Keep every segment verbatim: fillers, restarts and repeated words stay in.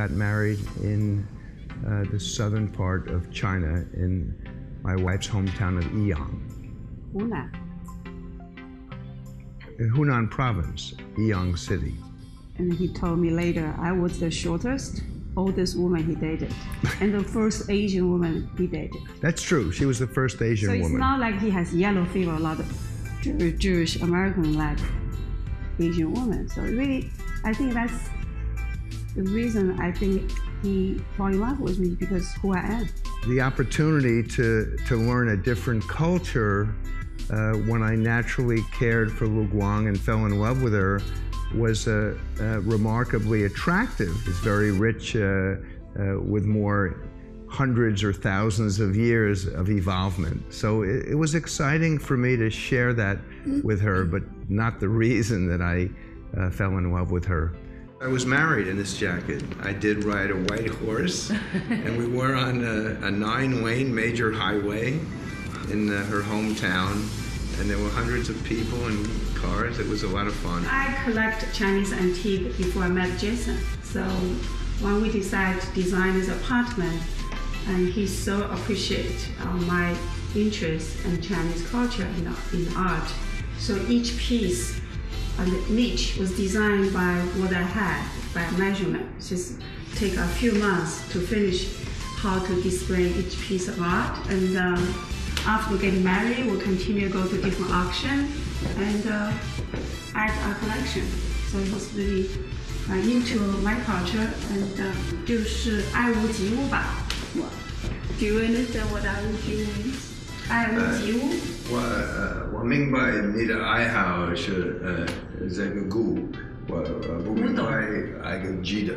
got married in uh, the southern part of China, in my wife's hometown of Yiyang. Hunan. In Hunan province, Yiyang city. And he told me later, I was the shortest, oldest woman he dated, and the first Asian woman he dated. That's true. She was the first Asian woman. So it's woman. Not like he has yellow fever, a lot of Jewish American like Asian woman. So really, I think that's the reason I think he fell in love with me, because who I am. The opportunity to, to learn a different culture uh, when I naturally cared for Luguang and fell in love with her was uh, uh, remarkably attractive. It's very rich uh, uh, with more hundreds or thousands of years of evolvement. So it, it was exciting for me to share that with her, but not the reason that I uh, fell in love with her. I was married in this jacket. I did ride a white horse, and we were on a, a nine-lane major highway in uh, her hometown. And there were hundreds of people and cars. It was a lot of fun. I collect Chinese antique before I met Jason. So when we decided to design his apartment, and he so appreciated uh, my interest in Chinese culture and in art. So each piece on the niche was designed by what I had, by measurement. Just take a few months to finish how to display each piece of art. And. Um, After we get married, we'll continue to go to different auctions and uh, add our collection. So it was really uh, into my culture, and uh, 就是爱屋及乌吧. Do you understand what 爱屋及乌 means? 爱屋及乌? 我我明白你的爱好是呃这个古，我不明白爱个记得。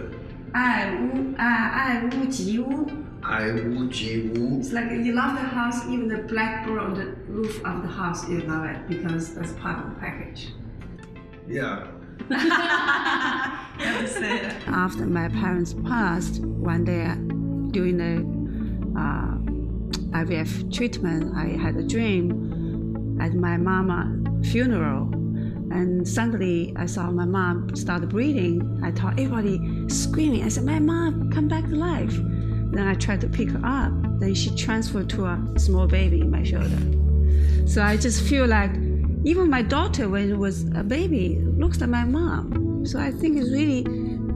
爱屋啊，爱屋及乌。 I woo ji woo. It's like you love the house, even the blackboard on the roof of the house, you love it because that's part of the package. Yeah. After my parents passed, one day during the uh, I V F treatment, I had a dream at my mama's funeral. And suddenly, I saw my mom start breathing. I thought everybody screaming. I said, "My mom, come back to life." Then I tried to pick her up. Then she transferred to a small baby in my shoulder. So I just feel like even my daughter, when it was a baby, looks like my mom. So I think it's really,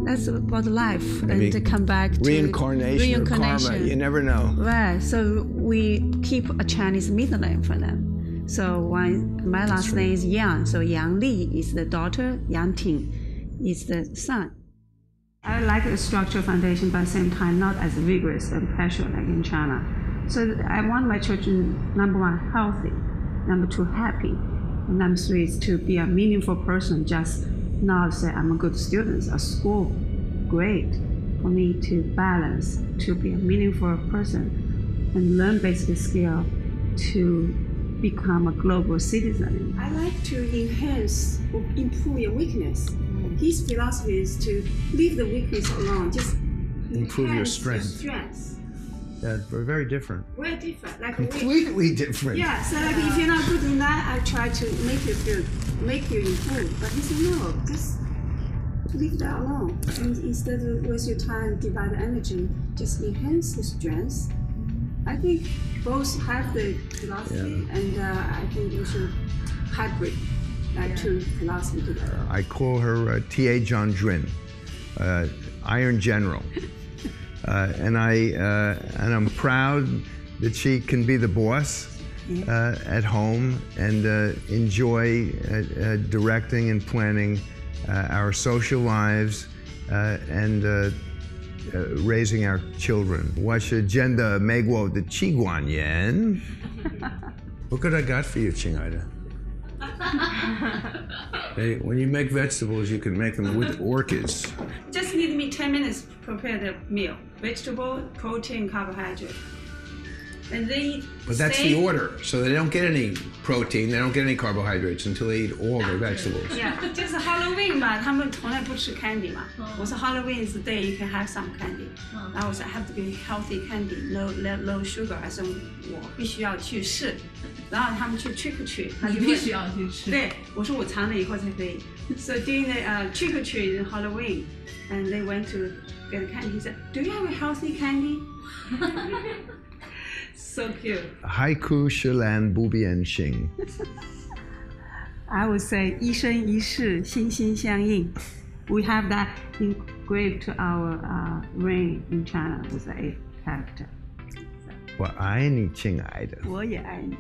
that's about life, I mean, and to come back to reincarnation, reincarnation. Or karma, you never know. Right, so we keep a Chinese middle name for them. So one, my last that's name right. is Yang, so Yang Li is the daughter, Yang Ting is the son. I like a structured foundation, but at the same time, not as vigorous and pressure like in China. So I want my children, number one, healthy, number two, happy, and number three is to be a meaningful person, just not say I'm a good student, a school grade. For me to balance, to be a meaningful person and learn basic skill to become a global citizen. I like to enhance or improve your weakness. His philosophy is to leave the weakness alone, just improve your strength. Your strengths. Yeah, we're very different. We're different. Like Completely we, different. Yeah, so like if you're not good in that, I try to make you good, make you improve. But he said, no, just leave that alone. And instead of waste your time, give out the energy, just enhance the strengths. I think both have the philosophy, yeah. and uh, I think you should hybrid. That too, philosophy together. I call her uh, T A John Drin, uh, Iron General, uh, and I uh, and I'm proud that she can be the boss uh, at home and uh, enjoy uh, uh, directing and planning uh, our social lives uh, and uh, uh, raising our children. Agenda Meguo de Qiguan Yan. Look what I got for you, Ching-Ida. Hey, when you make vegetables, you can make them with orchids. Just need me ten minutes to prepare the meal. Vegetable, protein, carbohydrate. And they but that's the order. So they don't get any protein, they don't get any carbohydrates until they eat all their vegetables. Yeah, just Halloween, candy. Also Halloween is the day you can have some candy. I also have to be healthy candy, low low sugar. I said, trick or treat. So during the uh, trick or treat in Halloween, and they went to get candy. He said, "Do you have a healthy candy?" So cute. Haiku, Shilan, Bubi, and Xing. I would say, 一生一世, 心心相印. We have that engraved to our uh, ring in China with the eighth character. So. 我爱你，亲爱的。我也爱你。